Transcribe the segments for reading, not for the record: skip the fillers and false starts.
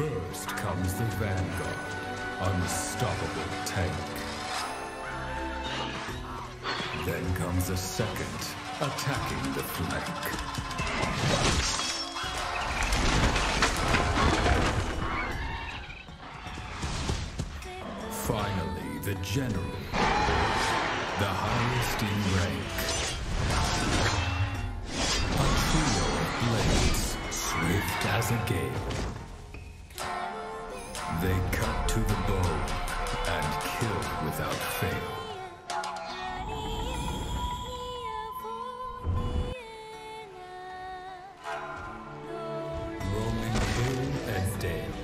First comes the Vanguard, unstoppable tank. Then comes a second, attacking the flank. Finally, the general, the highest in rank. A trio of blades, swift as a gale. They cut to the bone and kill without fail. Roaming hill and dale.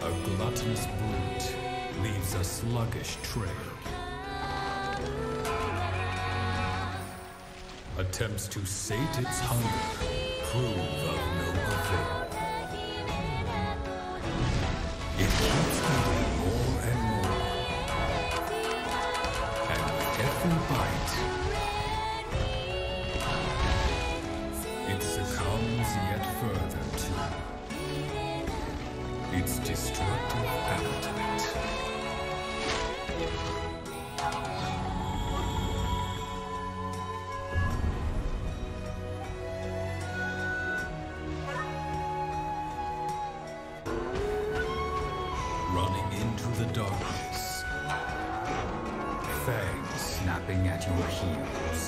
A gluttonous brute leaves a sluggish trail. Attempts to sate its hunger prove of no avail. It keeps eating more and more, and with every bite, it succumbs yet further to its destructive appetite. Running into the darkness, fangs snapping at your heels.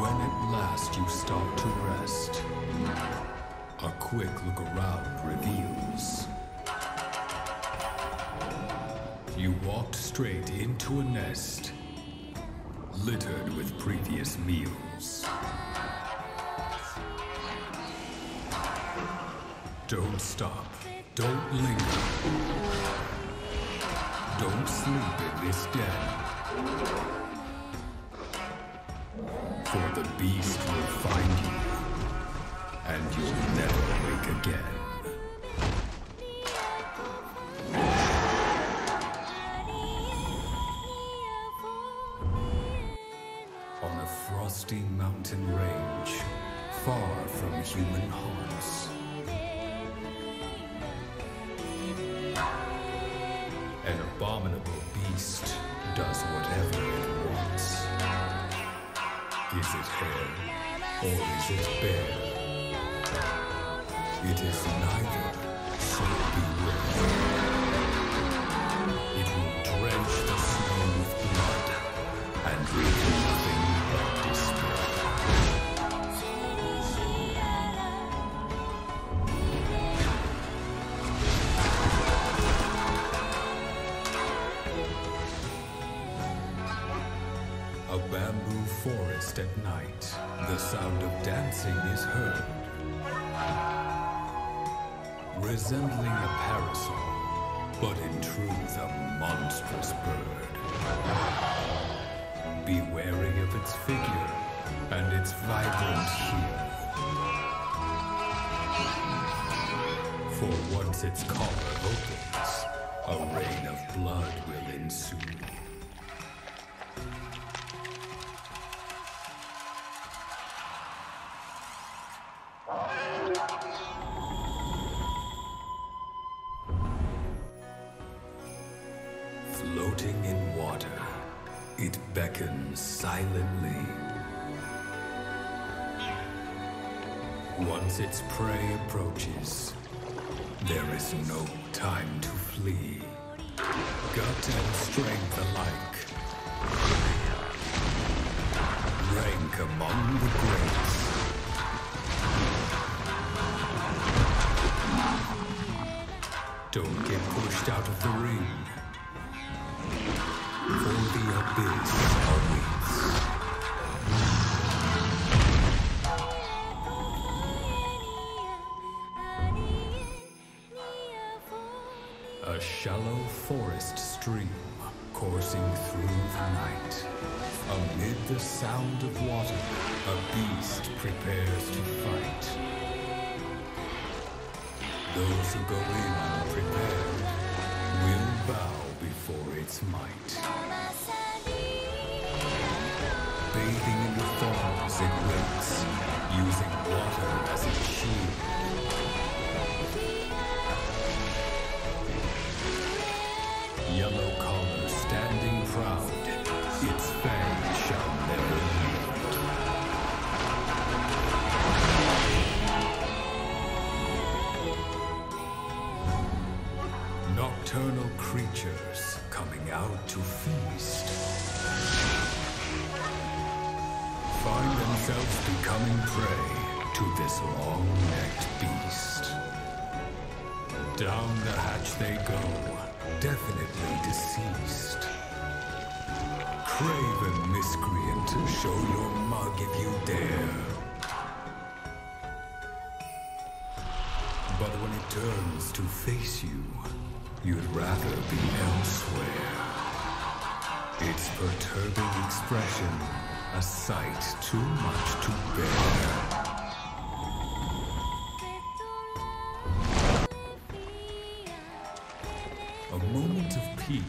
When at last you stop to rest, a quick look around reveals you walked straight into a nest littered with previous meals. Don't stop. Don't linger. Don't sleep in this den. For the beast will find you, and you'll never wake again. On a frosty mountain range, far from human haunts, an abominable beast does whatever it wants. Is it hair, or is it bear? It is neither, so beware. It will drench the snow with blood, and leave nothing but despair. A bamboo forest at night, the sound of dancing is heard, resembling a parasol, but in truth a monstrous bird. Be wary of its figure and its vibrant hue, for once its collar opens, a rain of blood will ensue. Floating in water, it beckons silently. Once its prey approaches, there is no time to flee. Gut and strength alike rank among the greats. Don't get pushed out of the ring, for the abyss awaits. A shallow forest stream coursing through the night. Amid the sound of water, a beast prepares to fight. Those who go in unprepared will bow before its might. Bathing in the thorns, it will yellow collar standing proud, its fangs shall never yield. Nocturnal creatures coming out to feast find themselves becoming prey to this long-necked beast. Down the hatch they go, definitely deceased. Craven miscreant, show your mug if you dare. But when it turns to face you, you'd rather be elsewhere. Its perturbing expression, a sight too much to bear.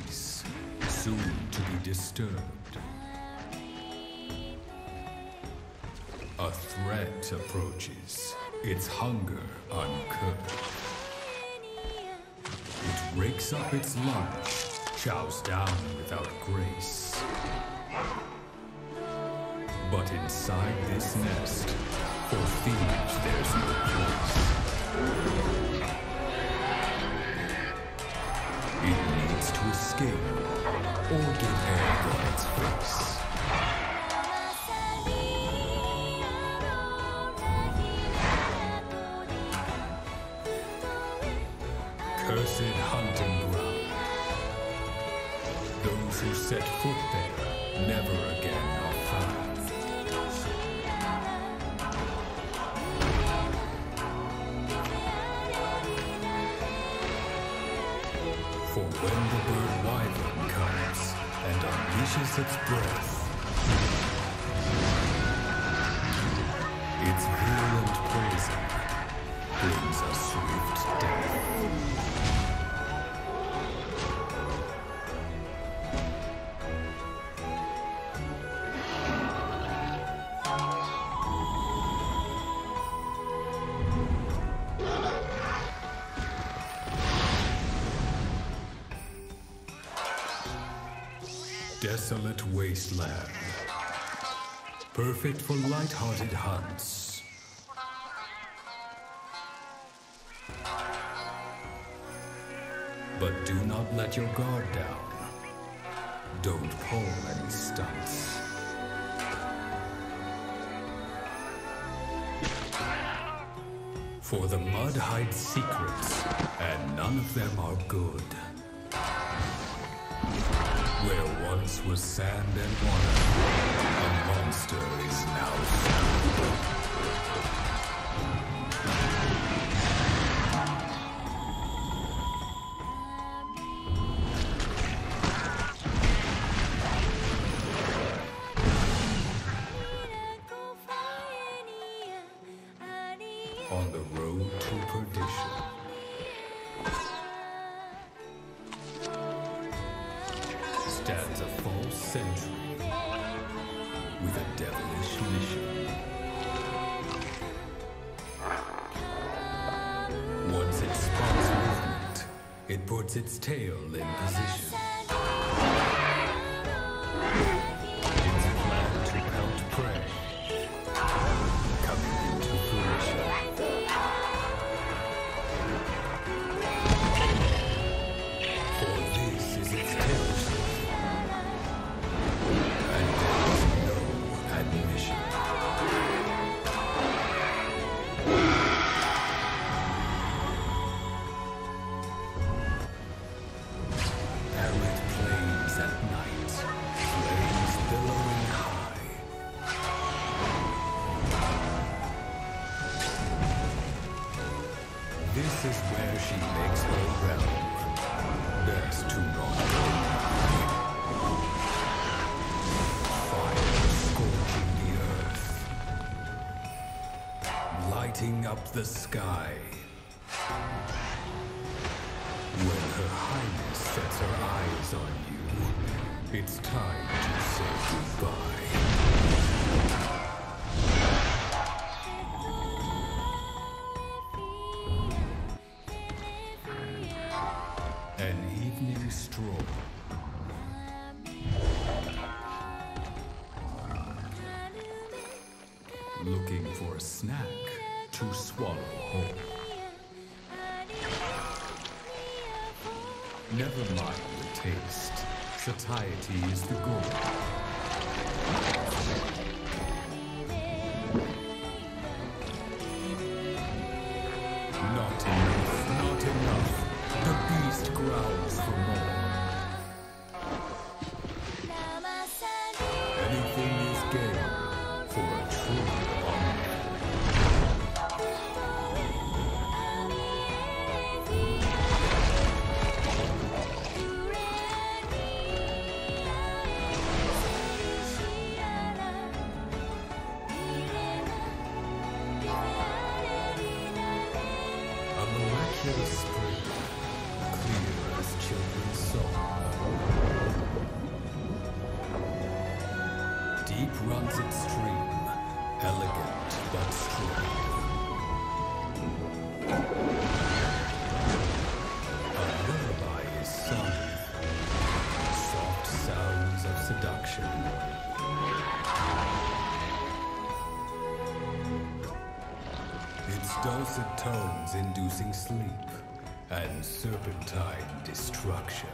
Peace, soon to be disturbed. A threat approaches, its hunger uncurbed. It rakes up its lunch, chows down without grace. But inside this nest, for thieves there's no place. It needs to escape, or get air from its face. Cursed hunting ground. Those who set foot there never again are found. For when the bird wyvern comes and unleashes its breath, its virulent poison brings a swift death. Desolate wasteland, perfect for light-hearted hunts. But do not let your guard down. Don't pull any stunts. For the mud hides secrets, and none of them are good. Where once was sand and water, a monster is now found. On the road to perdition, stands a false sentry with a devilish mission. Once it spots movement, it puts its tail in position. It's a plan to pelt prey, coming into fruition. For this is its territory. This is where she makes her realm. Best to not fire scorching the earth, lighting up the sky. When her highness sets her eyes on you, it's time to say goodbye. An evening stroll. looking for a snack to swallow whole. Never mind the taste. Satiety is the goal. Runs its stream, elegant but strong. A lullaby is sung, soft sounds of seduction. Its dulcet tones inducing sleep and serpentine destruction.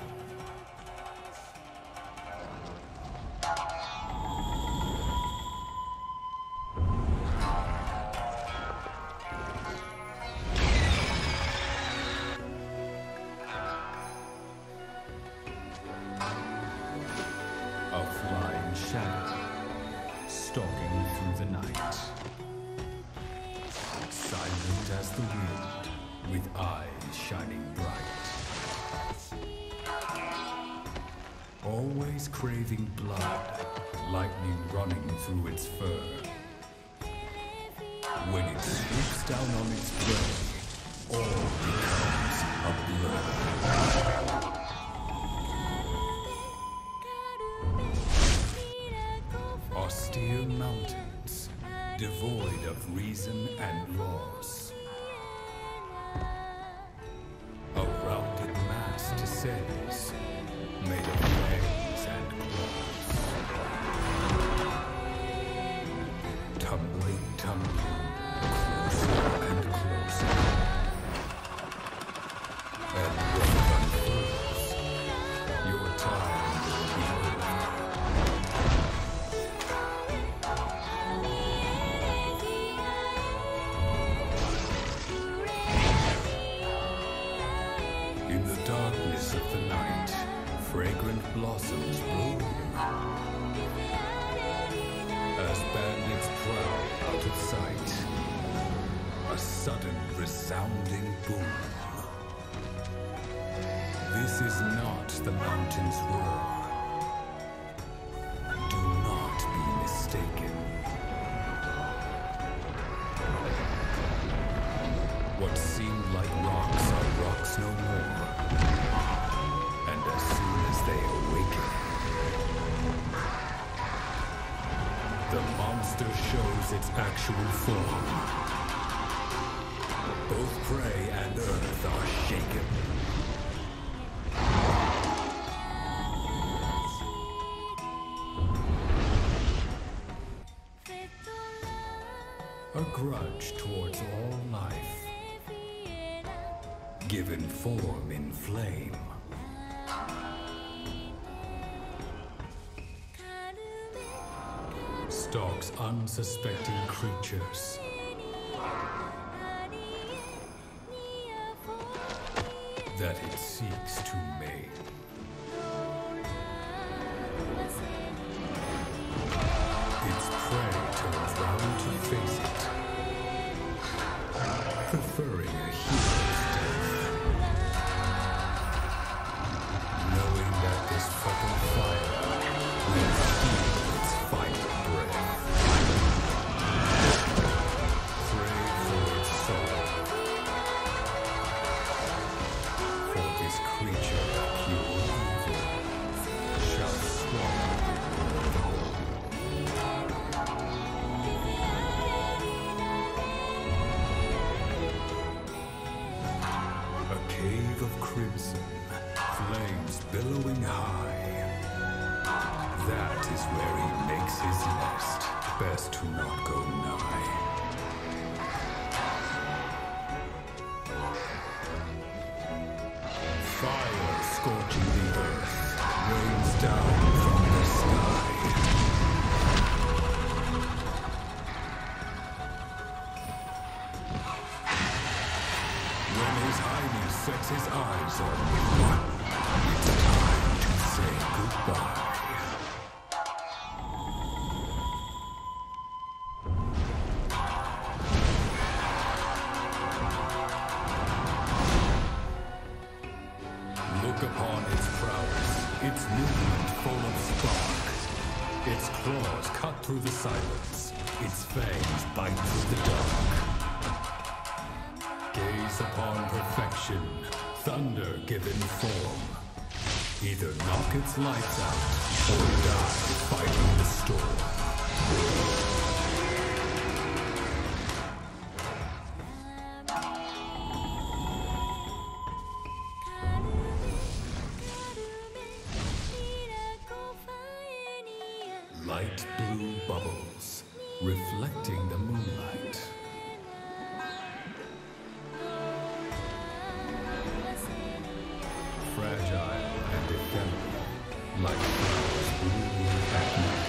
Always craving blood, lightning running through its fur. When it swoops down on its prey, all becomes a blur. Austere mountains, devoid of reason and laws. A rounded mass descends, made of legs and claws. Tumbling, tumbling, closer and closer. And when it unfurls, your time will be over. In the darkness of the night, fragrant blossoms bloom as bandits prowl out of sight. A sudden resounding boom. This is not the mountain's roar. Do not be mistaken. What seemed like rocks are rocks no more. As soon as they awaken, the monster shows its actual form. Both prey and earth are shaken. A grudge towards all life, given form in flame. Stalks unsuspecting creatures. That it seeks to maim. Its prey turns round to face it, preferring a hero's death, knowing that this fucking fire will steal its final breath. Crimson, flames billowing high. That is where he makes his nest. Best to not go nigh. Fire scorching the earth rains down from the sky. When His Highness sets his eyes on one, it's time to say goodbye. Look upon its prowess, its movement full of spark. Its claws cut through the silence, its fangs bite through the dark. Gaze upon perfection, thunder given form. Either knock its lights out, or die fighting the storm. Light blue bubbles, reflecting the moonlight. Fragile and ephemeral, like flowers blooming at night.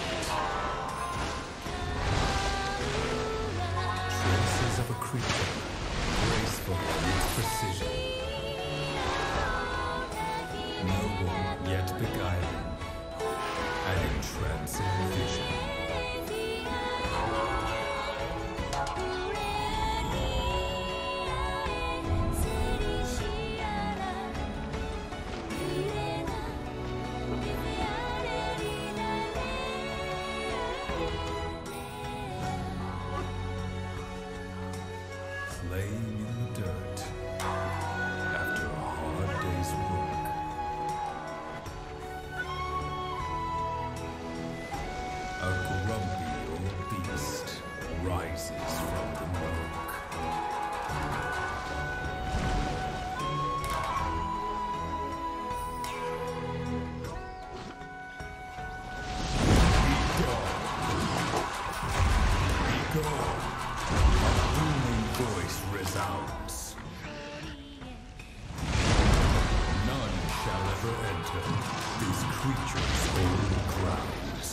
Traces of a creature, graceful in its precision. Noble yet beguiling, an entrancing vision. Laying in the dirt after a hard day's work. A grumpy old beast rises from the muck. Be gone! Be gone! Voice resounds. None shall ever enter these creatures' holy grounds.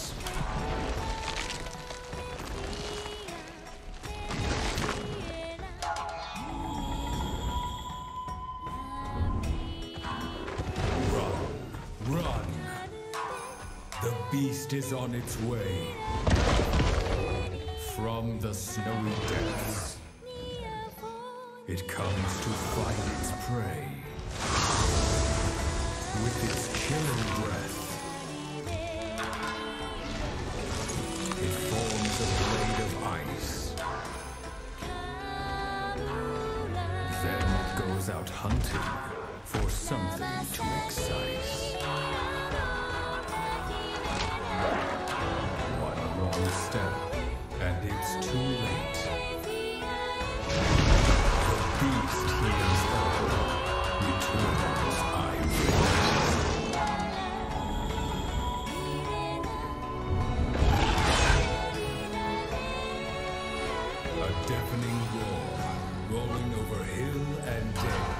Run, run! The beast is on its way from the snowy depths. It comes to find its prey. With its chilling breath, it forms a blade of ice. Then it goes out hunting for something to excise. One wrong step, and it's too late. Beast hears all, returns irate. A deafening roar, rolling over hill and dale.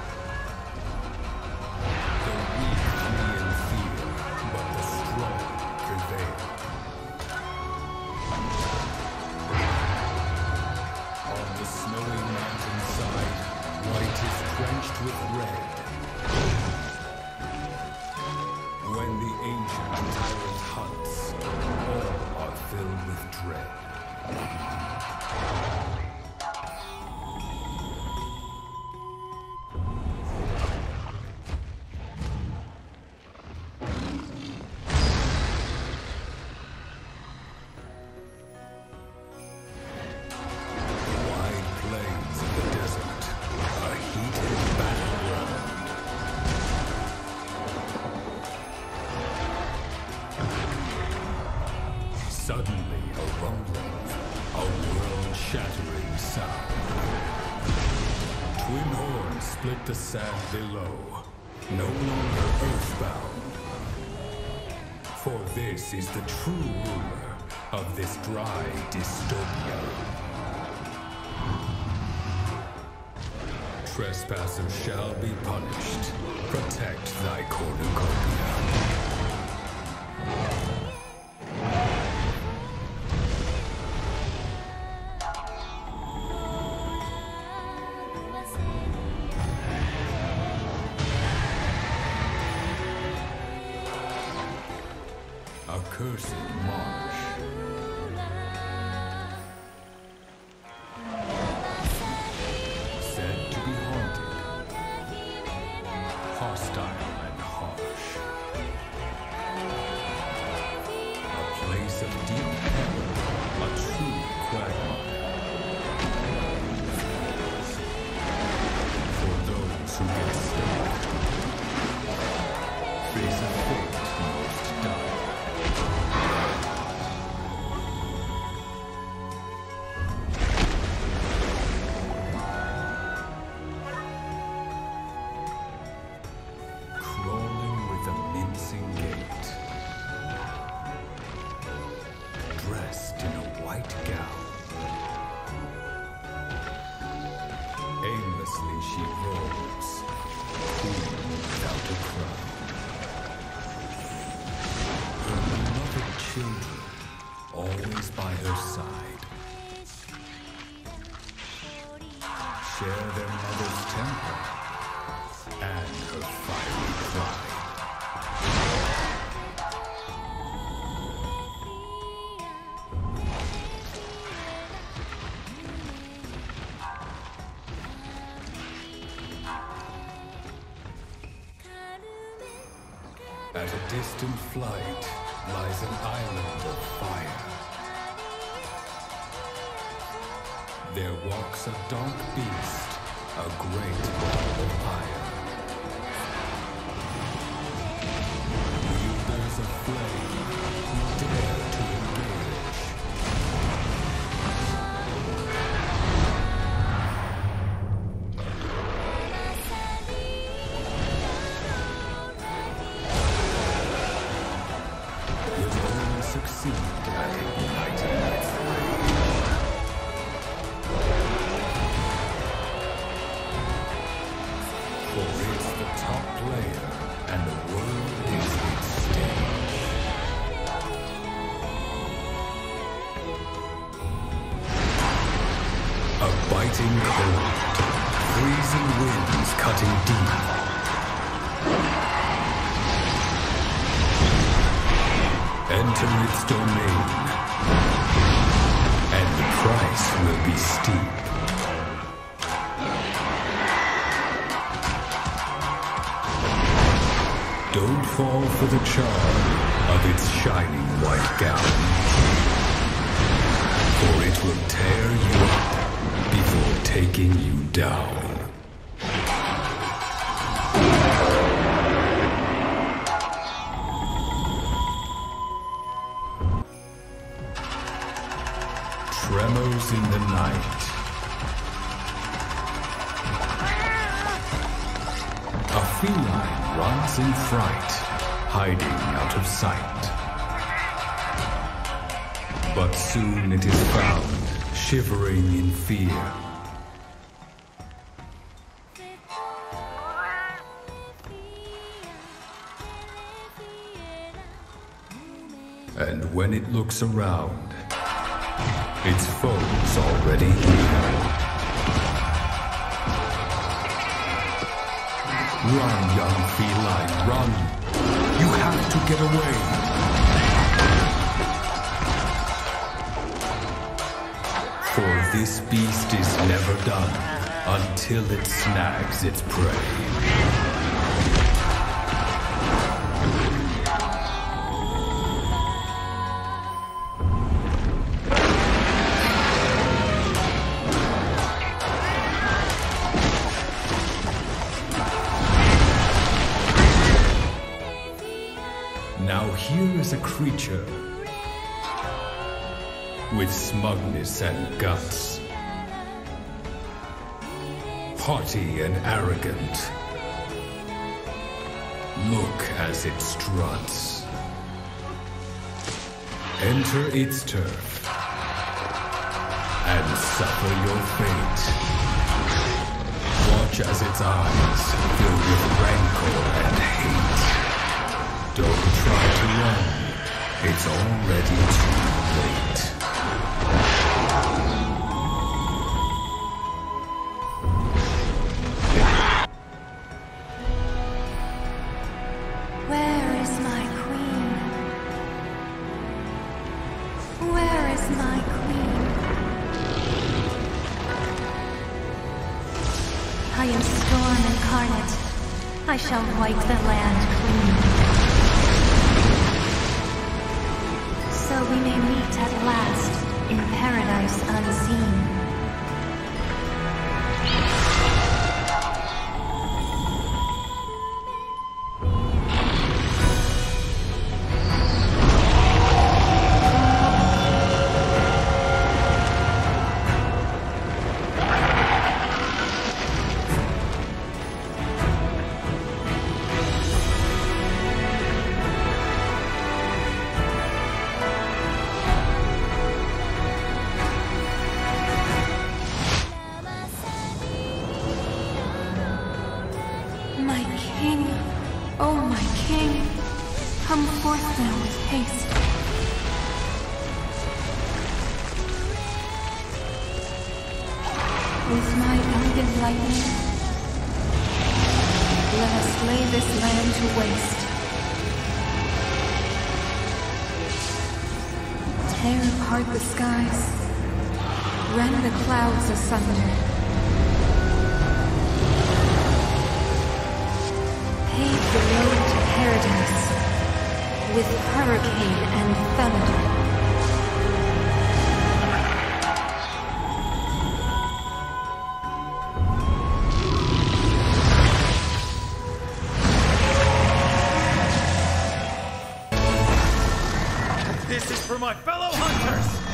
The weak flee in fear, but the strong prevail. On the snowy mountainside, white is drenched with red. When the ancient tyrant hunts, all are filled with dread. Suddenly a rumbling, a world-shattering sound. Twin horns split the sand below, no longer earthbound. For this is the true ruler of this dry dystopia. Trespassers shall be punished. Protect thy cornucopia. Cursed marsh. Said to be haunted, hostile and harsh. A place of deep peril, a true quagmire. For those who get stuck, face a fate most dire. Dressed in a white gown, aimlessly she rolls, queen without a crown. Her beloved children, always by her side, share their mother's temper and her fiery pride. At a distant flight lies an island of fire. There walks a dark beast, a great ball of fire. Wielders of flame who dare to succeed at igniting my flame. For it's the top player, and the world is its stage. A biting cold, freezing winds cutting deep. Enter its domain, and the price will be steep. Don't fall for the charm of its shining white gown, for it will tear you up before taking you down. Tremors in the night. A feline runs in fright, hiding out of sight. But soon it is found, shivering in fear. And when it looks around, its foe's already here. Run, young feline, run! You have to get away! For this beast is never done until it snags its prey. Now here is a creature with smugness and guts, haughty and arrogant. Look as it struts. Enter its turf and suffer your fate. Watch as its eyes fill with rancor and hate. Don't try to run. It's already too late. Where is my queen? Where is my queen? I am storm incarnate. I shall wipe the land clean. So we may meet at last in paradise unseen. My king, oh my king, come forth now with haste. With my brilliant lightning, let us lay this land to waste. Tear apart the skies, rend the clouds asunder. The road to paradise with hurricane and thunder. This is for my fellow hunters!